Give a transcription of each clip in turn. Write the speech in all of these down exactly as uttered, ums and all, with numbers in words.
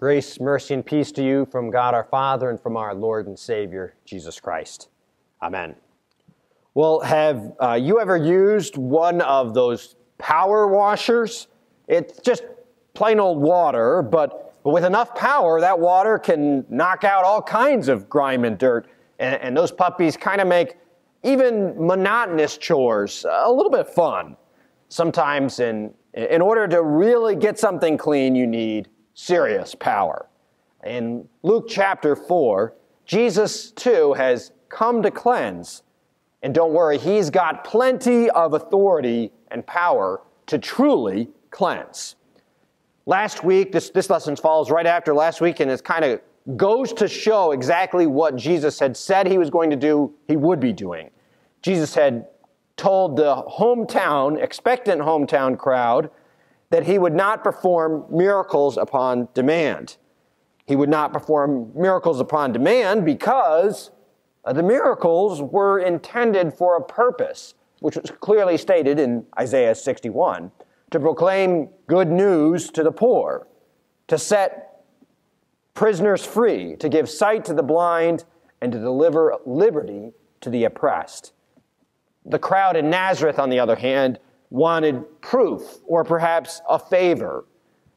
Grace, mercy, and peace to you from God our Father and from our Lord and Savior, Jesus Christ. Amen. Well, have uh, you ever used one of those power washers? It's just plain old water, but, but with enough power, that water can knock out all kinds of grime and dirt, and, and those puppies kind of make even monotonous chores a little bit fun. Sometimes in, in order to really get something clean, you need serious power. In Luke chapter four, Jesus too has come to cleanse. And don't worry, he's got plenty of authority and power to truly cleanse. Last week, this, this lesson falls right after last week, and it kind of goes to show exactly what Jesus had said he was going to do, he would be doing. Jesus had told the hometown, expectant hometown crowd, that he would not perform miracles upon demand. He would not perform miracles upon demand because the miracles were intended for a purpose, which was clearly stated in Isaiah sixty-one, to proclaim good news to the poor, to set prisoners free, to give sight to the blind, and to deliver liberty to the oppressed. The crowd in Nazareth, on the other hand, wanted proof or perhaps a favor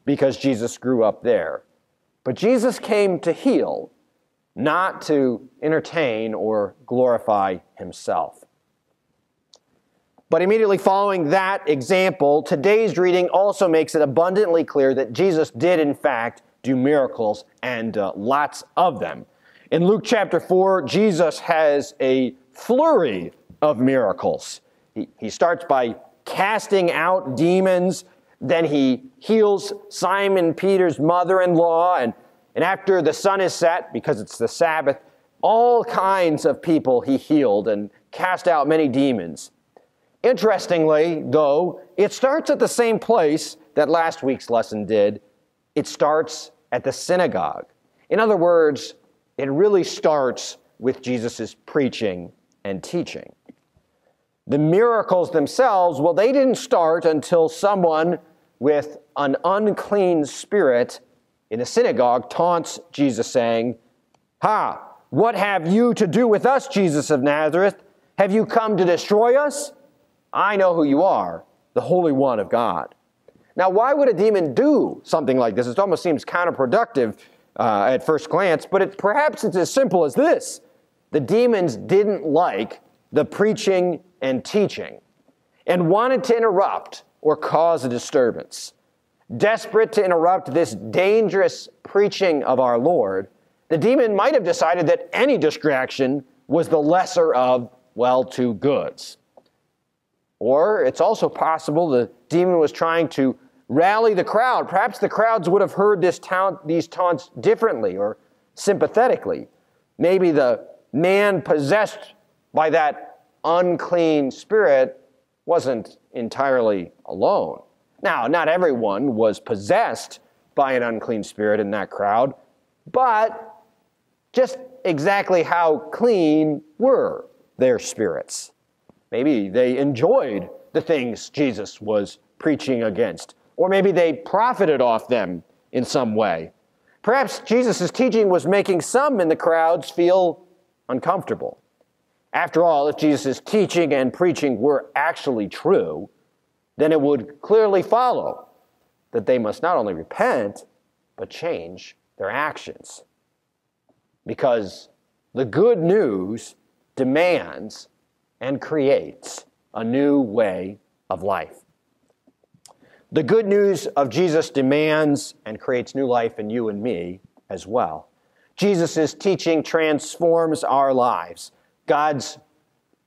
because Jesus grew up there. But Jesus came to heal, not to entertain or glorify himself. But immediately following that example, today's reading also makes it abundantly clear that Jesus did, in fact, do miracles, and uh, lots of them. In Luke chapter four, Jesus has a flurry of miracles. He, he starts by casting out demons, then he heals Simon Peter's mother-in-law, and, and after the sun is set, because it's the Sabbath, all kinds of people he healed and cast out many demons. Interestingly, though, it starts at the same place that last week's lesson did. It starts at the synagogue. In other words, it really starts with Jesus' preaching and teaching. The miracles themselves, well, they didn't start until someone with an unclean spirit in a synagogue taunts Jesus, saying, "Ha, what have you to do with us, Jesus of Nazareth? Have you come to destroy us? I know who you are, the Holy One of God." Now, why would a demon do something like this? It almost seems counterproductive uh, at first glance, but it, perhaps it's as simple as this. The demons didn't like the preaching and teaching, and wanted to interrupt or cause a disturbance. Desperate to interrupt this dangerous preaching of our Lord, the demon might have decided that any distraction was the lesser of, well, two goods. Or it's also possible the demon was trying to rally the crowd. Perhaps the crowds would have heard this taunt, these taunts differently or sympathetically. Maybe the man possessed by that unclean spirit wasn't entirely alone. Now, not everyone was possessed by an unclean spirit in that crowd, but just exactly how clean were their spirits? Maybe they enjoyed the things Jesus was preaching against, or maybe they profited off them in some way. Perhaps Jesus' teaching was making some in the crowds feel uncomfortable. After all, if Jesus' teaching and preaching were actually true, then it would clearly follow that they must not only repent, but change their actions. Because the good news demands and creates a new way of life. The good news of Jesus demands and creates new life in you and me as well. Jesus' teaching transforms our lives. God's,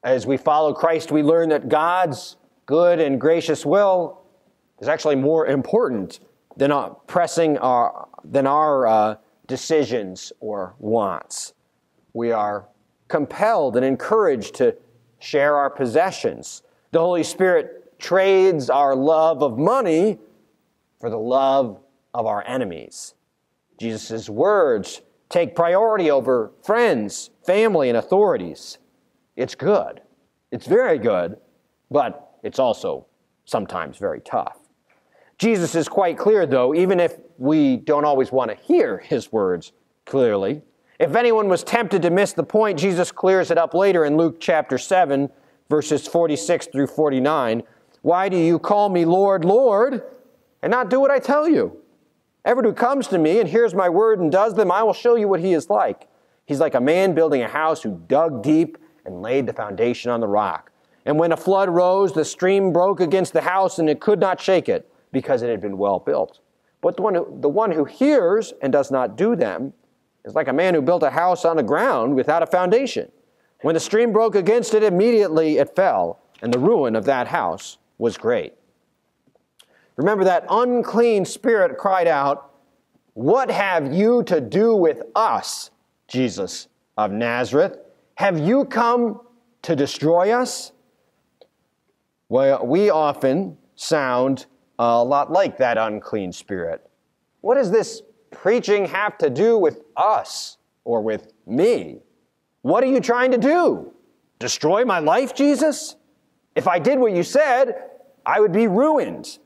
as we follow Christ, we learn that God's good and gracious will is actually more important than our pressing our than our uh, decisions or wants. We are compelled and encouraged to share our possessions. The Holy Spirit trades our love of money for the love of our enemies. Jesus' words take priority over friends, family, and authorities. It's good. It's very good, but it's also sometimes very tough. Jesus is quite clear, though, even if we don't always want to hear his words clearly. If anyone was tempted to miss the point, Jesus clears it up later in Luke chapter seven, verses forty-six through forty-nine. Why do you call me Lord, Lord, and not do what I tell you? Everyone who comes to me and hears my word and does them, I will show you what he is like. He's like a man building a house who dug deep and laid the foundation on the rock. And when a flood rose, the stream broke against the house, and it could not shake it, because it had been well built. But the one who, the one who hears and does not do them is like a man who built a house on the ground without a foundation. When the stream broke against it, immediately it fell, and the ruin of that house was great. Remember, that unclean spirit cried out, "What have you to do with us, Jesus of Nazareth? Have you come to destroy us?" Well, we often sound a lot like that unclean spirit. What does this preaching have to do with us or with me? What are you trying to do? Destroy my life, Jesus? If I did what you said, I would be ruined.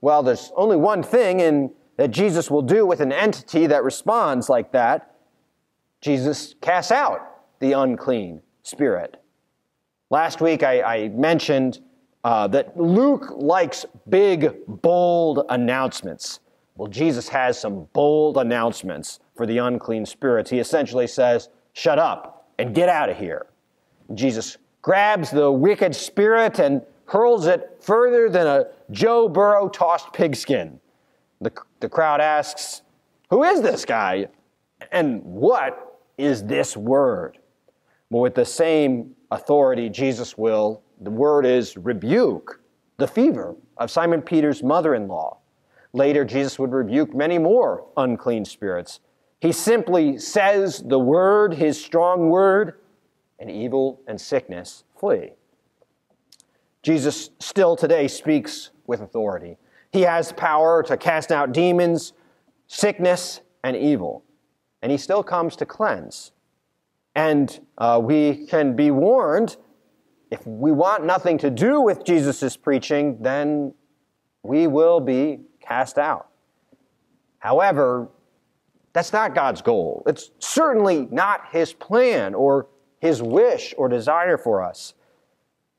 Well, there's only one thing in, that Jesus will do with an entity that responds like that. Jesus casts out the unclean spirit. Last week I, I mentioned uh, that Luke likes big, bold announcements. Well, Jesus has some bold announcements for the unclean spirits. He essentially says, shut up and get out of here. Jesus grabs the wicked spirit and hurls it further than a Joe Burrow tossed pigskin. The, the crowd asks, who is this guy? And what is this word? Well, with the same authority, Jesus will, the word is rebuke the fever of Simon Peter's mother-in-law. Later, Jesus would rebuke many more unclean spirits. He simply says the word, his strong word, and evil and sickness flee. Jesus still today speaks with authority. He has power to cast out demons, sickness, and evil. And he still comes to cleanse. And uh, we can be warned, if we want nothing to do with Jesus' preaching, then we will be cast out. However, that's not God's goal. It's certainly not his plan or his wish or desire for us.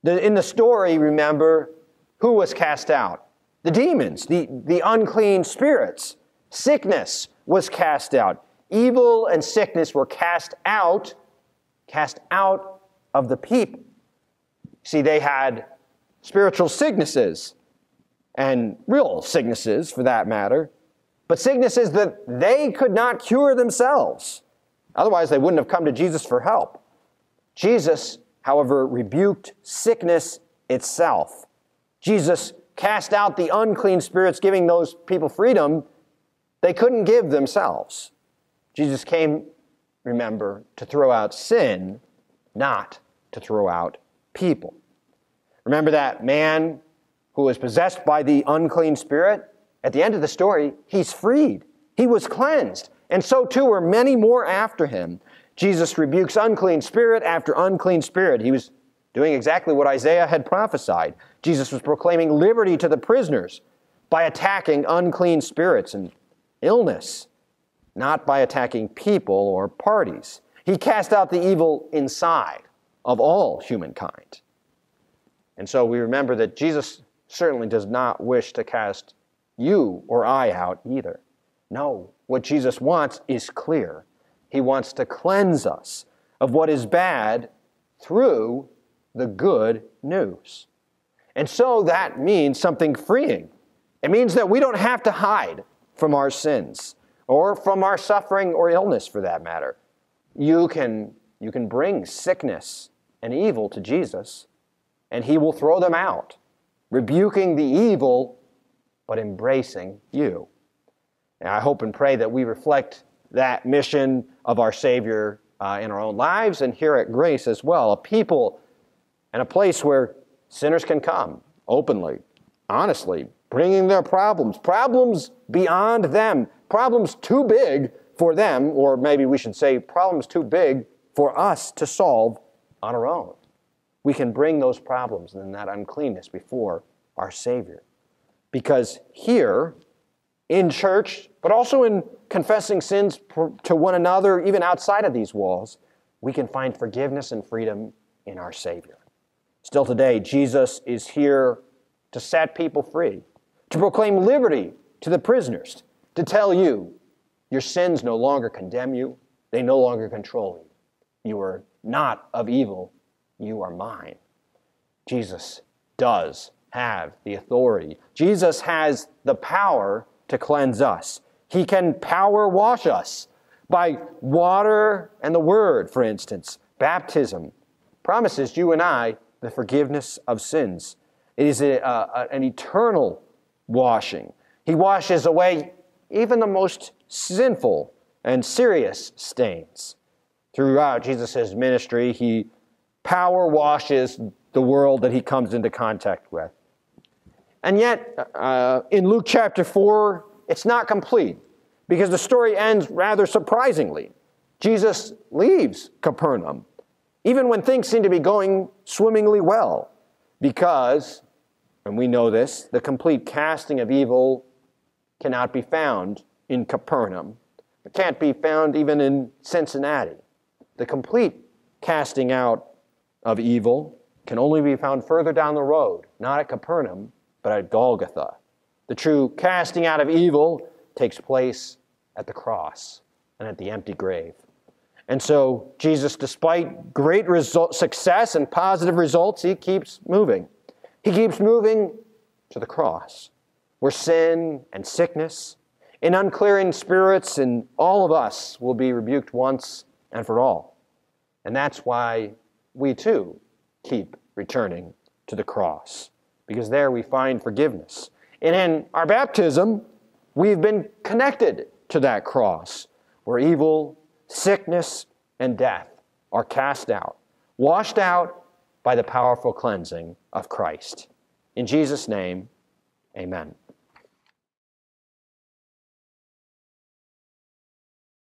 The, in the story, remember, who was cast out? The demons, the, the unclean spirits. Sickness was cast out. Evil and sickness were cast out, cast out of the people. See, they had spiritual sicknesses, and real sicknesses for that matter, but sicknesses that they could not cure themselves. Otherwise, they wouldn't have come to Jesus for help. Jesus, however, rebuked sickness itself. Jesus cast out the unclean spirits, giving those people freedom they couldn't give themselves. Jesus came, remember, to throw out sin, not to throw out people. Remember that man who was possessed by the unclean spirit? At the end of the story, he's freed. He was cleansed. And so too were many more after him. Jesus rebukes unclean spirit after unclean spirit. He was doing exactly what Isaiah had prophesied. Jesus was proclaiming liberty to the prisoners by attacking unclean spirits and illness, not by attacking people or parties. He cast out the evil inside of all humankind. And so we remember that Jesus certainly does not wish to cast you or I out either. No, what Jesus wants is clear. He wants to cleanse us of what is bad through the good news. And so that means something freeing. It means that we don't have to hide from our sins or from our suffering or illness for that matter. You can, you can bring sickness and evil to Jesus, and he will throw them out, rebuking the evil but embracing you. And I hope and pray that we reflect that mission of our Savior uh, in our own lives and here at Grace as well, a people and a place where sinners can come openly, honestly, bringing their problems, problems beyond them, problems too big for them, or maybe we should say problems too big for us to solve on our own. We can bring those problems and that uncleanness before our Savior. Because here, in church, but also in confessing sins to one another, even outside of these walls, we can find forgiveness and freedom in our Savior. Still today, Jesus is here to set people free, to proclaim liberty to the prisoners, to tell you your sins no longer condemn you, they no longer control you. You are not of evil, you are mine. Jesus does have the authority. Jesus has the power to cleanse us. He can power wash us by water and the Word, for instance. Baptism promises you and I the forgiveness of sins. It is a, a, an eternal washing. He washes away even the most sinful and serious stains. Throughout Jesus' ministry, he power washes the world that he comes into contact with. And yet, uh, in Luke chapter four, it's not complete, because the story ends rather surprisingly. Jesus leaves Capernaum, even when things seem to be going swimmingly well, because, and we know this, the complete casting of evil cannot be found in Capernaum. It can't be found even in Cincinnati. The complete casting out of evil can only be found further down the road, not at Capernaum, but at Golgotha. The true casting out of evil takes place at the cross and at the empty grave. And so Jesus, despite great result, success and positive results, he keeps moving. He keeps moving to the cross, where sin and sickness and unclean spirits and all of us will be rebuked once and for all. And that's why we too keep returning to the cross, because there we find forgiveness. And in our baptism, we've been connected to that cross, where evil, sickness, and death are cast out, washed out by the powerful cleansing of Christ. In Jesus' name, amen.